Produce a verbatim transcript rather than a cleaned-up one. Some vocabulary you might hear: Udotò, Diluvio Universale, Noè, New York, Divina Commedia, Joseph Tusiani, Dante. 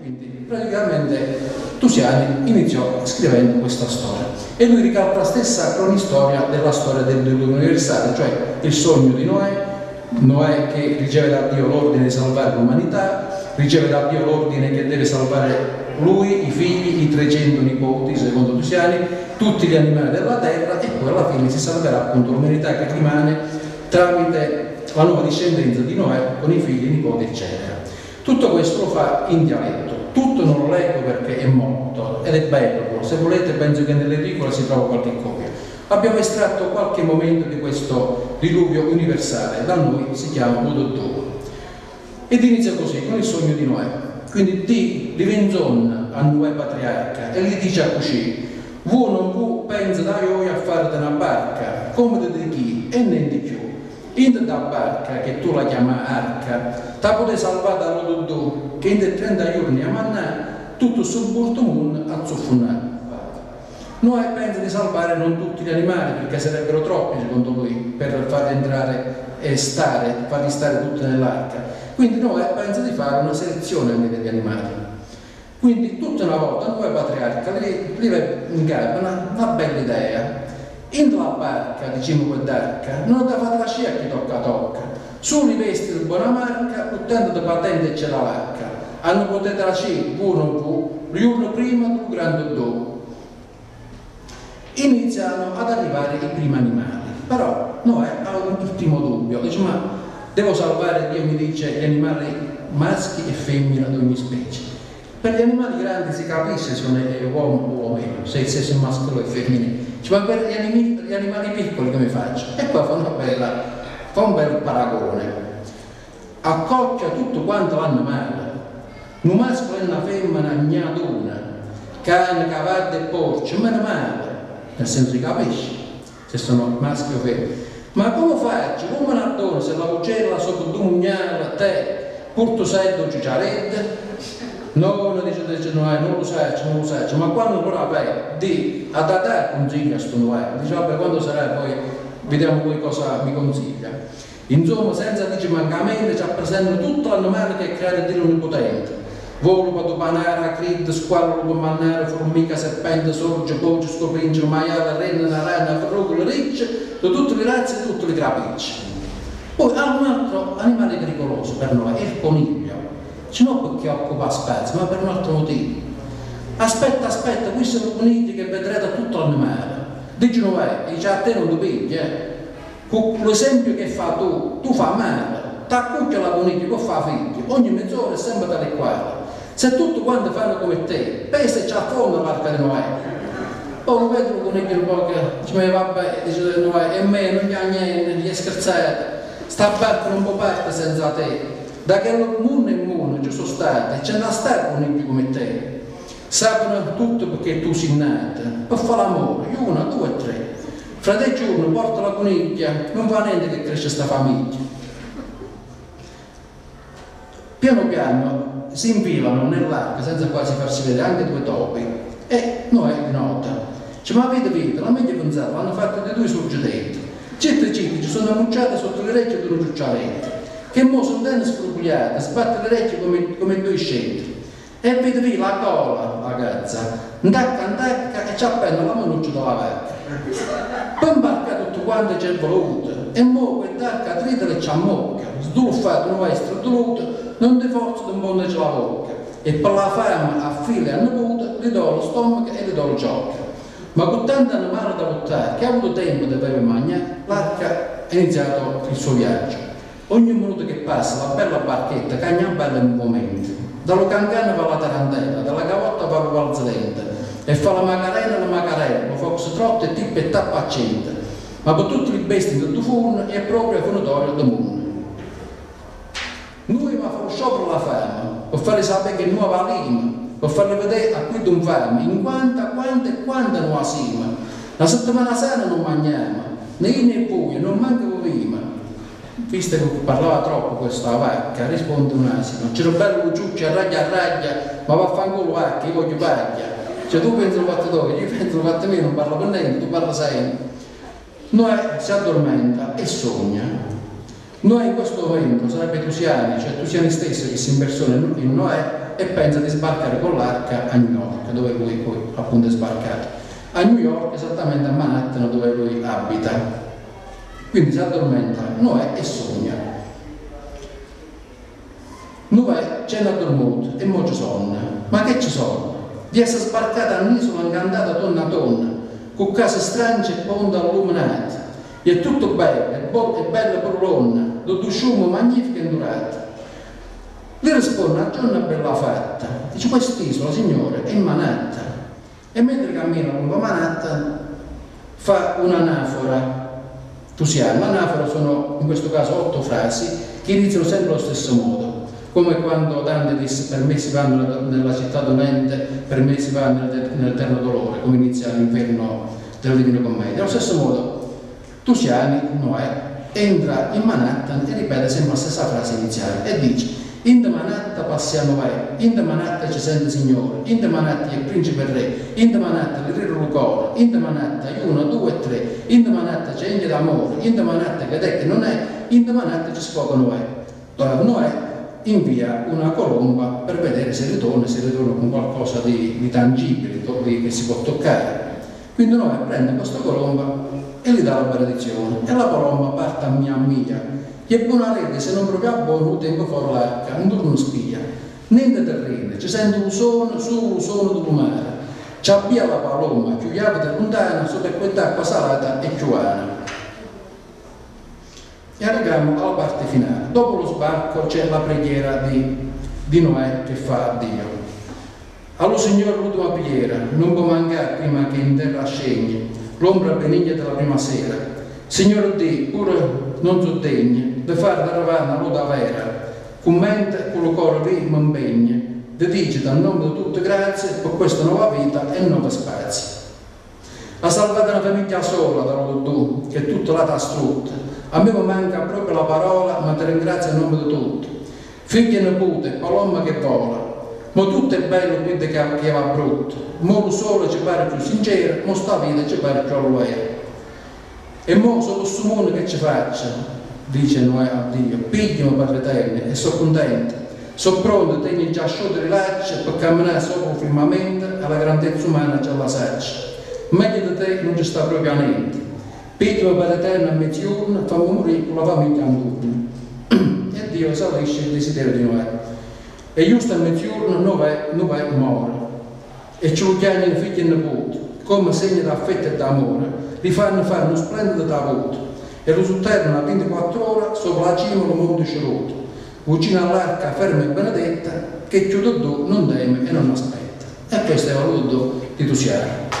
Quindi praticamente Tusiani iniziò scrivendo questa storia e lui ricalca la stessa cronistoria della storia del Diluvio Universale, cioè il sogno di Noè, Noè che riceve da Dio l'ordine di salvare l'umanità, riceve da Dio l'ordine che deve salvare lui, i figli, i trecento nipoti secondo Tusiani, tutti gli animali della terra, e poi alla fine si salverà appunto l'umanità che rimane tramite la nuova discendenza di Noè con i figli, i nipoti eccetera. Tutto questo lo fa in dialetto, tutto non lo leggo perché è molto ed è bello, se volete penso che nell'edicola si trova qualche copia. Abbiamo estratto qualche momento di questo Diluvio Universale, da noi si chiama Udotò, ed inizia così con il sogno di Noè. Quindi Dì li venzonna a Noè patriarca e gli dice a così: vu non vu pensa da io a farti una barca come di chi e non di più, in da barca che tu la chiama arca ta pote salvare dall'Udotò che in te trenta giorni a manna tutto sul porto mun a zuffunare. Noè pensa di salvare non tutti gli animali perché sarebbero troppi secondo lui per farli entrare e stare, farli stare tutti nell'arca. Quindi Noè pensa di fare una selezione anche degli animali. Quindi tutta una volta Noè patriarca lì, lì in capo una, una bella idea. In la barca, diciamo che d'arca, non da fare la scia che tocca tocca. Solo i vestiti di buona marca, ottanta di patente c'è la barca. Hanno potuto la scia, pure non pu, riuno prima, più grande dopo. Iniziano ad arrivare i primi animali. Però Noè ha un ultimo dubbio, dice ma devo salvare, Dio mi dice, gli animali maschi e femmine ad ogni specie. Per gli animali grandi si capisce se è uomo o meno, se il sesso è maschile o femminile. Cioè, ma per gli, animi, gli animali piccoli come faccio? E poi fa, una bella, fa un bel paragone. Accoccia tutto quanto l'animale. Un maschio e una femmina gnaduna, cane, cavallo e porco, meno male. Nel senso si capisce se sono maschi o femmine. Ma come faccio? Come una donna se la uccella sotto dugnala te, porto setto ci ciarette? No, dice, dice, no, non lo saccio, non lo saccio, ma quando non la vai, di, a data consiglia sto Noè, dice vabbè quando sarà poi, vediamo poi cosa mi consiglia. Insomma, senza dice mancamente, ci rappresenta tutto l'animale che è creato di l'Onnipotente. Volpa, panara, crid, squalo, mannare, formica, serpente, sorge, boce, scoprincio, maiale, renna, rana, frugolo, ricce, tutte le razze e tutte le capicce. Poi ha un altro animale pericoloso per noi, è il coniglio. Cioè, non perché occupa spazio, ma per un altro motivo. Aspetta, aspetta, questi sono conigli che vedrete tutto l'animale. Dici Noè, dice a te non ti pigli, eh. Con l'esempio che fa tu, tu fa male. T'accuccia la coniglia che fa figli, ogni mezz'ora è sempre tale quale. Se tutti quanti fanno come te, pesa e ci affonda l'arca di Noè. Poi lo vedo con il po' che dice, vabbè, dice Noè, e me non c'è niente, gli è scherzato, sta barca non può parte senza te. Da che lo mondo e mondo ci sono stati, c'è da stare con il più come te. Sapano tutto perché tu sei nato, per fare l'amore, una, due e tre. Fra tre giorni porta la coniglia, non fa niente che cresce sta famiglia. Piano piano si infilano nell'arca senza quasi farsi vedere anche due topi e Noè nota. Cioè, ma avete visto, la meglio pensata, l'hanno fatta dei due sorgenti. Certe cipri ci sono annunciate sotto le orecchie di uno giucciarente, che mo sono tenne sfrugliate, sbatte le orecchie come, come due scettri. E avete visto la cola, la cazza, andacca, andacca e ci appendono la manuccia dalla vacca. Poi imbarca tutto quanto c'è voluto, e mo quell'arca tritele ci ammocca, sduffato, non vai strutturato, non ti forza di un po' nella bocca. E per la fame a file hanno avuto, gli do lo stomaco e gli do il gioco. Ma con tanti animali da buttare, che ha avuto tempo di bere e mangiare, l'arca ha iniziato il suo viaggio. Ogni minuto che passa, la bella barchetta cagna bella in movimento. Dalla cangana va la tarantella, dalla cavotta va la valzelenta, e fa la macarena la macarena, lo foxtrot e tippa e tappa a cento. Ma per tutti i besti del tufone è proprio il funatorio del mondo. Noi ma fa sciopero la fame, per farle sapere che noi valiamo, per farle vedere a cui non fame, in quanta, quanta e quanta noi asiamo. La settimana sana non mangiamo, né io né voi, non manca prima. Visto che parlava troppo questa vacca, risponde un asino, c'è un bello giuccio, arraglia, arraglia, ma vaffanculo vacca, io voglio paglia. Cioè tu pensi un fatto dopo, io penso un fatto meno, non parlo per niente, tu parla sempre. Noè si addormenta e sogna. Noè in questo momento sarebbe Tusiani, cioè Tusiani stesso che si impersona in Noè, e pensa di sbarcare con l'arca a New York, dove lui poi appunto è sbarcato. A New York, esattamente a Manhattan, dove lui abita. Quindi si addormenta Noè e sogna. Noè c'è addormentato e mo ci sonna. Ma che ci sono? Di essere sbarcata a un'isola incantata donna a donna, con case strange e ponte illuminate. E' tutto bello, è bello per l'onna, tutto sciumo, magnifico e durato. Lei risponde a Giorno bella fatta. Dice, quest'isola, signore, è in Manhattan. E mentre cammina lungo Manhattan fa un'anafora Tusiani. L'anafora sono in questo caso otto frasi che iniziano sempre allo stesso modo, come quando Dante disse per me si va nella città dolente, per me si va nel, nell'eterno dolore, come inizia l'inferno della Divina Commedia. Allo stesso modo Tusiani, Noè, entra in Manhattan e ripete sempre la stessa frase iniziale e dice: in the Manhattan passiamo vai, in the Manhattan ci sente Signore, in the Manhattan è il principe e re, in the Manhattan il re Rucora, in the Manhattan uno, due e tre, in the Manhattan c'è anche d'amore, in the Manhattan che detto non è, in the Manhattan ci sfoga Noè. Allora Noè invia una colomba per vedere se ritorna, se ritorna con qualcosa di, di tangibile, di, che si può toccare. Quindi Noè prende questa colomba e gli dà la benedizione, e la colomba parte a mia mia. Che è buona rete, se non proprio a buono tengo fuori l'arca, non torno spia, niente terreno, ci sento un suono, solo un suono del mare, ci avvia la paloma, più abita lontana, sotto quell'acqua salata e giuana. E arriviamo alla parte finale. Dopo lo sbarco c'è la preghiera di, di Noè che fa a Dio. Allo Signore l'ultima preghiera, non può mancare prima che in terra scegli, l'ombra benigna della prima sera. Signore Dio, pure non so degno, di far da ravana l'uda vera, commenta con lo cuore che mi impegna, ti dice dal nome di tutte grazie per questa nuova vita e nuovi spazi. Ha salvato una famiglia sola dall'Udotò, che tutta la t'ha strutta, a me manca proprio la parola, ma ti ringrazio a nome di tutti. Figli e nepute, palomba che vola, ma tutto è bello qui che va brutto, ma lo sole ci pare più sincero, ma sta vita ci pare più alluera. E mo sono sumone che ci faccia, dice Noè a Dio, pigliamo per l'Eterno e sono contento, sono pronto, tengo già asciutte le laccia per camminare sopra il firmamento, alla grandezza umana già la saccia. Meglio di te non ci sta proprio a niente, pigliamo per l'Eterno a mezzogiorno, fammi morire con la famiglia in turno. E Dio esaurisce il desiderio di Noè. E giusto a mezzogiorno Noè, Noè muore, e ci vogliono i figli e nipoti, come segno d'affetto e d'amore. Li fanno fare uno splendido tavuto e lo sotterrano a ventiquattro ore sopra la cima del monte Cerruto, vicino all'arca ferma e benedetta che Udotò non teme e non aspetta. E questo è l'Udotò di Tusiani.